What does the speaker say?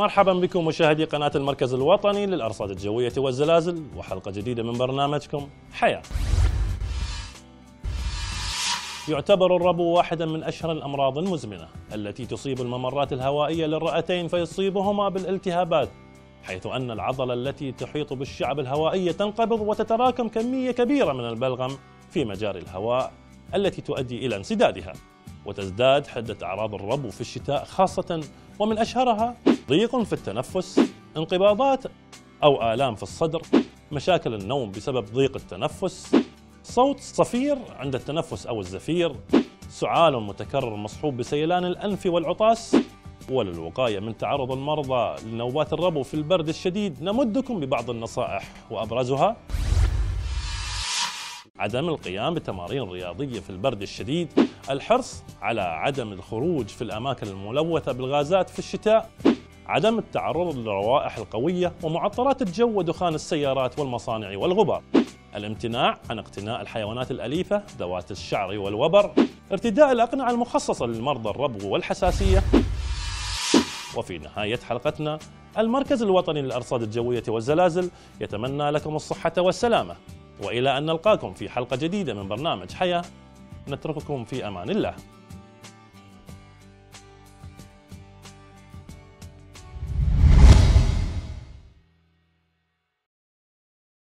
مرحبا بكم مشاهدي قناة المركز الوطني للأرصاد الجوية والزلازل وحلقة جديدة من برنامجكم حياة. يعتبر الربو واحدا من أشهر الأمراض المزمنة التي تصيب الممرات الهوائية للرئتين فيصيبهما بالالتهابات، حيث أن العضلة التي تحيط بالشعب الهوائية تنقبض وتتراكم كمية كبيرة من البلغم في مجاري الهواء التي تؤدي إلى انسدادها، وتزداد حدة أعراض الربو في الشتاء خاصة، ومن أشهرها ضيق في التنفس، انقباضات أو آلام في الصدر، مشاكل النوم بسبب ضيق التنفس، صوت صفير عند التنفس أو الزفير، سعال متكرر مصحوب بسيلان الأنف والعطاس. وللوقاية من تعرض المرضى لنوبات الربو في البرد الشديد نمدكم ببعض النصائح، وأبرزها عدم القيام بتمارين رياضية في البرد الشديد، الحرص على عدم الخروج في الأماكن الملوثة بالغازات في الشتاء، عدم التعرض للروائح القوية ومعطرات الجو ودخان السيارات والمصانع والغبار، الامتناع عن اقتناء الحيوانات الأليفة ذوات الشعر والوبر، ارتداء الأقنعة المخصصة للمرضى الربو والحساسية. وفي نهاية حلقتنا المركز الوطني للأرصاد الجوية والزلازل يتمنى لكم الصحة والسلامة، وإلى أن نلقاكم في حلقة جديدة من برنامج حياة نترككم في أمان الله.